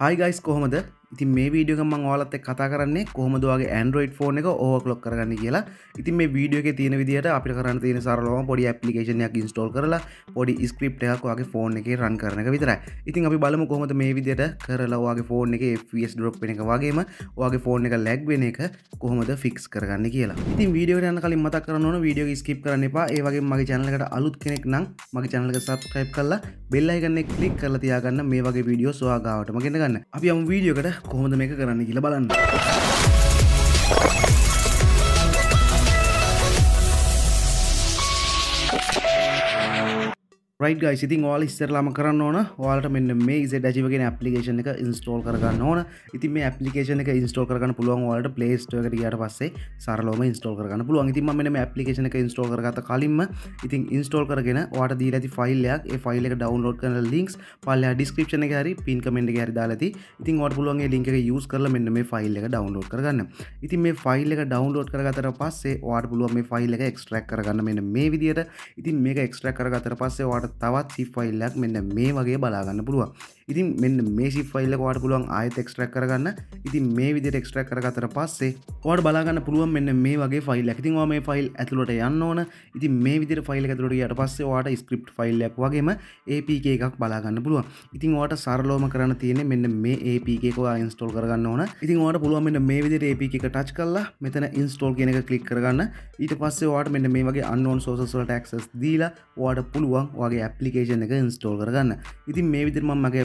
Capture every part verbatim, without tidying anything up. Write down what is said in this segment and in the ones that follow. Hi guys, කොහොමද? ඉතින් මේ වීඩියෝ එක මම ඔයාලත් එක්ක කතා කරන්නේ කොහොමද ඔයාගේ Android phone එක overclock කරගන්නේ කියලා. ඉතින් මේ වීඩියෝ එකේ තියෙන විදිහට අපිට කරන්න තියෙන සරලවම පොඩි application එකක් install කරලා පොඩි script එකක් ඔයාගේ phone එකේ run කරන එක විතරයි. ඉතින් අපි බලමු කොහොමද මේ විදිහට කරලා ඔයාගේ phone එකේ F P S drop වෙන එක වගේම ඔයාගේ phone එක lag වෙන එක කොහොමද fix කරගන්නේ කියලා. ඉතින් වීඩියෝ එකට යන්න කලින් මතක් කරන්න ඕන වීඩියෝ එක skip කරන්න එපා. ඒ වගේම මගේ channel එකට අලුත් කෙනෙක් නම් මගේ channel එක subscribe කරලා bell icon එක click කරලා තියාගන්න මේ වගේ videos ඔයා ගාවටම ගෙන ගන්න. අපි යමු වීඩියෝ එකට කොහොමද මේක කරන්න කියලා බලන්න. Right guys, ඉතින් ඔයාලා ඉස්සරලාම කරන්න ඕන ඔයාලට මෙන්න මේ Z Achieve කියන application එක install කරගන්න ඕන. ඉතින් මේ application එක install කරගන්න පුළුවන් ඔයාලට Play Store එකට ගියාට පස්සේ සරලවම install කරගන්න පුළුවන්. ඉතින් මම මෙන්න මේ application එක install කරගත්ත කලින්ම ඉතින් install කරගෙන ඔයාලට දීලා ඇති file එකක්. ඒ file එක download කරන links පල්ලෙහා description එකේ හරි pin comment එකේ හරි දාලා ඇති. ඉතින් ඔයාලට පුළුවන් මේ link එක use කරලා මෙන්න මේ file එක download කරගන්න. ඉතින් මේ file එක download කරගත්තට පස්සේ ඔයාලට පුළුවන් මේ file එක extract කරගන්න මෙන්න මේ විදියට. ඉතින් මේක extract කරගත්තට පස්සේ ඔයාලට තවත් zip file එකක් මෙන්න මේ වගේ බලා ගන්න පුළුවන්. ඉතින් මෙන්න මේ zip file එක ඔයාලට පුළුවන් ආයෙත් extract කරගන්න. ඉතින් මේ විදිහට extract කරගත්තට පස්සේ ඔයාලට බලා ගන්න පුළුවන් මෙන්න මේ වගේ file එකක්. ඉතින් ඔයා මේ file ඇතුළට යන්න ඕන. ඉතින් මේ විදිහට file එක ඇතුළට ගියාට පස්සේ ඔයාලට script file එකක් වගේම A P K එකක් බලා ගන්න පුළුවන්. ඉතින් ඔයාලට සරලවම කරන්න තියෙන්නේ මෙන්න මේ A P K එක ඔයා install කරගන්න ඕන. ඉතින් ඔයාලට පුළුවන් මෙන්න මේ විදිහට A P K එක touch කරලා මෙතන install කියන එක click කරගන්න. ඊට පස්සේ ඔයාලට මෙන්න මේ වගේ unknown sources වලට access දීලා ඔයාලට පුළුවන් ඔයාගේ application එක install කරගන්න. ඉතින් මේ විදිහට මම මගේ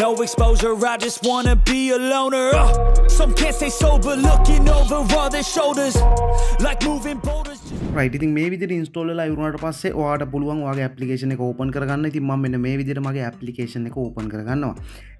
No exposure, I just wanna be a loner. uh, Some can't stay sober, looking over all their shoulders like moving boulders. Right, ඉතින් මේ විදිහට install වෙලා ඉවරනට පස්සේ ඔයාට පුළුවන් ඔයාගේ application එක open කරගන්න. ඉතින් මම මෙන්න මේ විදිහට මගේ application එක open කරගන්නවා.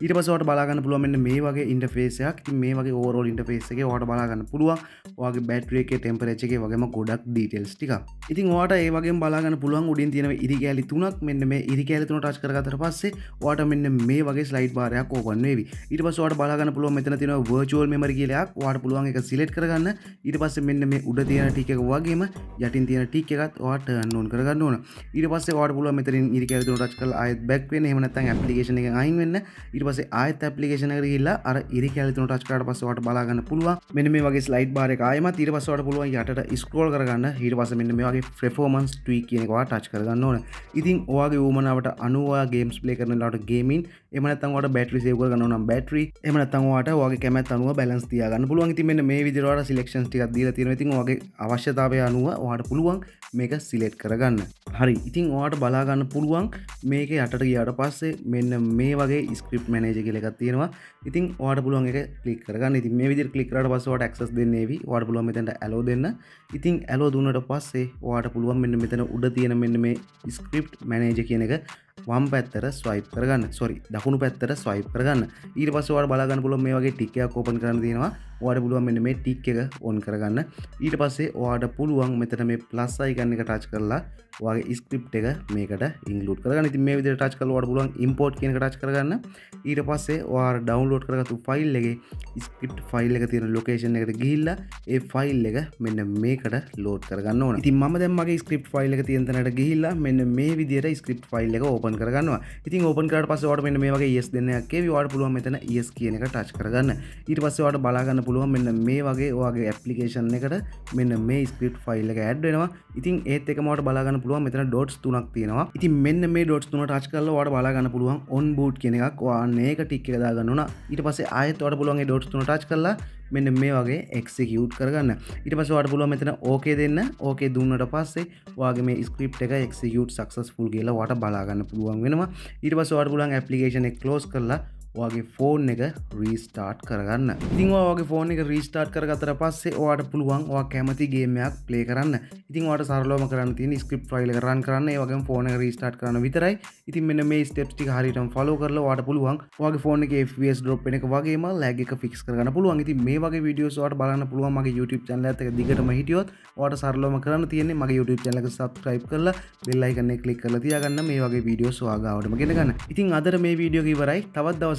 ඊට පස්සේ ඔයාට බලා ගන්න පුළුවන් මෙන්න මේ වගේ interface එකක්. ඉතින් මේ වගේ overall interface එකේ ඔයාට බලා ගන්න පුළුවන් ඔයාගේ battery එකේ temperature එකේ වගේම ගොඩක් details ටික. ඉතින් ඔයාට ඒ වගේම බලා ගන්න පුළුවන් උඩින් තියෙන ඉරි කැලි තුනක්. මෙන්න මේ ඉරි කැලි තුන touch කරගත්තට පස්සේ ඔයාට මෙන්න මේ වගේ slide bar එකක් open වෙවි. ඊට පස්සේ ඔයාට බලා ගන්න පුළුවන් මෙතන තියෙන virtual memory කියලා එකක්. ඔයාට පුළුවන් ඒක select කරගන්න. ඊට පස්සේ මෙන්න මේ උඩ තියෙන ටික එක වගේම යටින් තියෙන ටික එකත් ඔයා turn on කරගන්න ඕන. ඊට පස්සේ ඔයාට පුළුවන් මෙතනින් ඉරි කැලේ තුන touch කරලා ආයෙත් back වෙන්න. එහෙම නැත්නම් application එකෙන් අයින් වෙන්න. ඊට පස්සේ ආයෙත් application එකට ගිහිල්ලා අර ඉරි කැලේ තුන touch කරාට පස්සේ ඔයාට බලා ගන්න පුළුවන් මෙන්න මේ වගේ slide bar එක ආයෙමත්. ඊට පස්සේ ඔයාට පුළුවන් යටට scroll කරගන්න. ඊට පස්සේ මෙන්න මේ වගේ performance tweak කියන එක ඔයා touch කරගන්න ඕන. ඉතින් ඔයාගේ වුමනාවට අනුව ඔයා games play කරන ලාට gaming, එහෙම නැත්නම් ඔයාට battery save කරගන්න ඕන නම් battery, එහෙම නැත්නම් ඔයාට ඔයාගේ කැමැත්ත අනුව balance තියාගන්න පුළුවන්. ඉතින් මෙන්න මේ විදිහට ඔයාලා selections ටිකක් දීලා තියෙනවා. ඉතින් ඔයාගේ අවශ්‍යතාවය අනුව ඔයාට පුළුවන් මේක සිලෙක්ට් කරගන්න. හරි. ඉතින් ඔයාට බලා ගන්න පුළුවන් මේක යටට ගියාට පස්සේ මෙන්න මේ වගේ script manager කියලා එකක් තියෙනවා. ඉතින් ඔයාට පුළුවන් ඒක click කරගන්න. ඉතින් මේ විදිහට click කරාට පස්සේ ඔයාට access දෙන්නේවි. ඔයාට පුළුවන් මෙතනට allow දෙන්න. ඉතින් allow දුන්නාට පස්සේ ඔයාට පුළුවන් මෙන්න මෙතන උඩ තියෙන මෙන්න මේ script manager කියන එක වම් පැත්තට swipe කරගන්න. sorry දකුණු පැත්තට swipe කරගන්න. ඊට පස්සේ ඔයාලා බලා ගන්න පුළුවන් මේ වගේ tick එකක් open කරන්න තියෙනවා. ඔයාට පුළුවන් මෙන්න මේ tick එක on කරගන්න. ඊට පස්සේ ඔයාට පුළුවන් මෙතන මේ plus icon එක touch කරලා ඔයාගේ script එක මේකට include කරගන්න. ඉතින් මේ විදිහට touch කරලා ඔයාට පුළුවන් import කියන එක touch කරගන්න. ඊට පස්සේ ඔයාලා download කරගත්තු file එකේ script file එක තියෙන location එකට ගිහිල්ලා ඒ file එක මෙන්න මේකට load කරගන්න ඕන. ඉතින් මම දැන් මගේ script file එක තියෙන තැනට ගිහිල්ලා මෙන්න මේ විදිහට script file එක open කරගන්නවා. ඉතින් open කරාට පස්සේ ඔයාලට මෙන්න මේ වගේ yes දෙන්න එකක් එවි. ඔයාලට පුළුවන් මෙතන yes කියන එක touch කරගන්න. ඊට පස්සේ ඔයාලට බලා ගන්න පුළුවන් මෙන්න මේ වගේ ඔයාගේ application එකට මෙන්න මේ script file එක add වෙනවා. ඉතින් ඒත් එකම ඔයාලට බලා ගන්න පුළුවන් මෙතන dots තුනක් තියෙනවා. ඉතින් මෙන්න මේ dots තුන touch කරලා ඔයාලට බලා ගන්න පුළුවන් on boot කියන එකක්. ඔයා මේක tick එක දා ගන්න ඕන. ඊට පස්සේ ආයෙත් ඔයාලට පුළුවන් මේ dots තුන touch කරලා මෙන්න මේ වගේ execute කරගන්න. ඊට පස්සේ ඔයාලට පුළුවන් මෙතන okay දෙන්න. okay දුන්නට පස්සේ ඔයාගේ මේ script එක execute successful කියලා ඔයාලට බලා ගන්න පුළුවන් වෙනවා. ඊට පස්සේ ඔයාලට පුළුවන් application එක close කරලා ඔයාගේ ෆෝන් එක රීස්ටාර්ට් කරගන්න. ඉතින් ඔයා ඔයාගේ ෆෝන් එක රීස්ටාර්ට් කරගත්තට පස්සේ ඔයාට පුළුවන් ඔයා කැමති ගේම් එකක් ප්ලේ කරන්න. ඉතින් ඔයාට සරලවම කරන්න තියෙන ස්ක්‍රිප්ට් ෆයිල් එක රන් කරන්න, ඒ වගේම ෆෝන් එක රීස්ටාර්ට් කරන්න විතරයි. ඉතින් මෙන්න මේ ස්ටෙප්ස් ටික හරියටම ෆලෝ කරලා ඔයාට පුළුවන් ඔයාගේ ෆෝන් එකේ F P S drop වෙන එක වගේම lag එක fix කරගන්න පුළුවන්. ඉතින් මේ වගේ videos ඔයාට බලන්න පුළුවන් මගේ YouTube channel එකත් එක දිගටම හිටියොත්. ඔයාට සරලවම කරන්න තියෙන්නේ මගේ YouTube channel එක subscribe කරලා bell icon එක click කරලා තියාගන්න මේ වගේ videos ඔයා ගාවටම ගෙන ගන්න. ඉතින් අදට මේ video එක ඉවරයි. තවත් දවසක